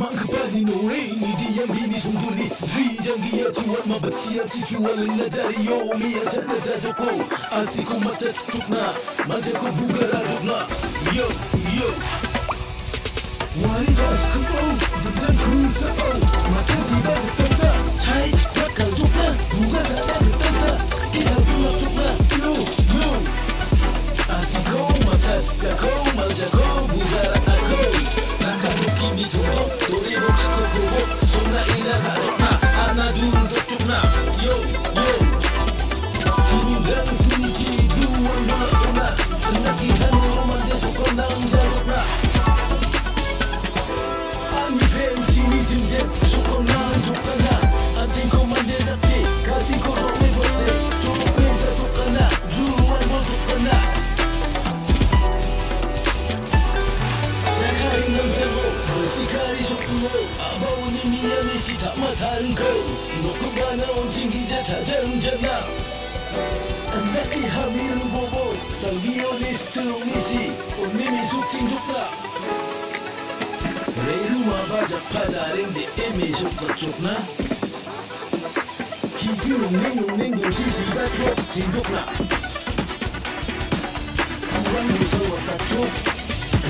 망급하니 노래니 디엠비니 숨두니 드리장기야 지원마 박치야 지주얼은 나자리요 미야 자나 자조고 아시고 맞자 죽나 맞자고 부가라 죽나 역 Wali Josh Kupo, Dutang Kruza O Maka tiba bertansa, cahit bakal tukna Bunga sana bertansa, kita buat tukna Kilo, no Asiko, mata cikako, maljako, bugara tako Taka bukim di jumbo, dore boks kokobo Sumna ina ka tukna, ana durun tuk tukna Yo, yo Kini berang sini cidu, wangona tukna Enak ihanu, romanja sukona, unja tukna 시카리 속도 아바오니 미야미시 담아 다른 거 놓고 가나온 진기자 자자응전나 안나키 하미루 보보 상비오니스트 롱니시 온미미 숙팅족나 레이루마 바자파다 랭데 에미 속거쪽나 기두 롱냉롱냉고 시시바 쪽 진족나 구간도 서왔다 쪽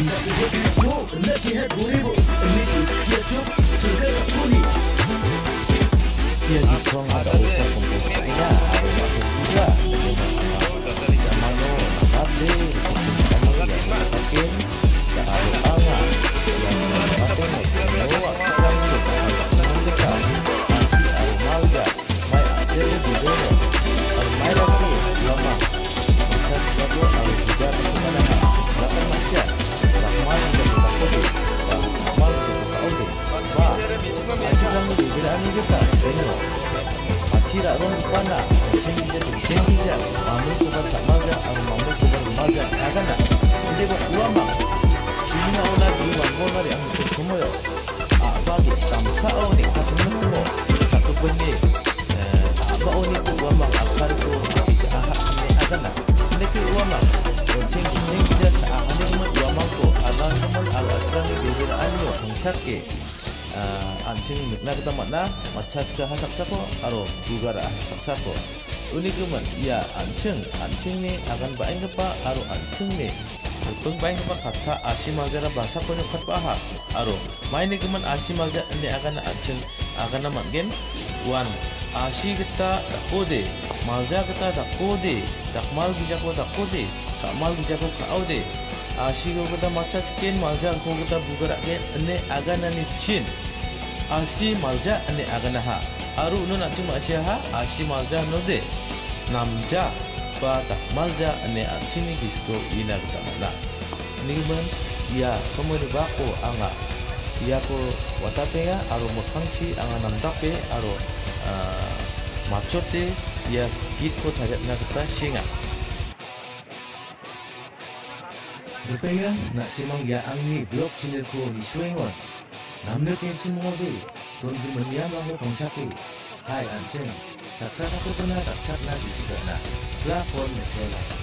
Naki hek ribo, naki hek ribo, niki kia cuk sudah sepuni. Ya dikong ada usaha pembukaannya, ada masuk juga. Zaman lo mati, kamu yang masukin, tak ada tangan. Yang mati lewat jalan kita mendekat. Asi al Malja, mai hasil di dulu. Al Malja tu lama, macam satu al juga berkenaan. Dapat Malaysia. Rahman jemput kopi, Amal jemput kopi. Wah, aci kamu di bilangan kita, senior. Aci rak rumah panah, cengkija. Amal tukar samaja, Amal tukar maja. Ada nak? Ini buat ulama. Sini nak ulat diulang konar yang untuk semua. Abah kita masa awak tak menunggu satu benda. Abah awak ulama akar tu, aci ahak ini ada nak? Ini tu ulama. Cengkija ahak ini semua. Teman al-Ajran di bibir ani wa kongcake anjing nak kita makna macam kita hasak sako atau bugara hasak sako unik teman ya anjing ni akan baik kepa atau anjing ni pun baik kepa kata Asi Malja bahasa kau nyukat paha atau main teman Asi Malja ni akan anjing akan nama gen wan Asi kita tak kode Malja kita tak kode tak mal bijakau tak kode tak mal bijakau kau de Asi ko kita macam cikin Malja ko kita buka rakyat ini agana ni cin Asi Malja ini agana ha aru nun acum Asi ha Asi Malja node namja patah Malja ini acum ni kisko ina kita mana ni kan ya semua dibako anga ya ko watatnya aru makangci anga namdape aru macote ya kita tarik nak kita singa Berpaya nak simang ya angni blok cinerku iswengon. Namde kenci mengode, tunggu mendiam langgo kongcaki. Hai anjing, taksa satu kena taksa lagi segera. Lakon metela.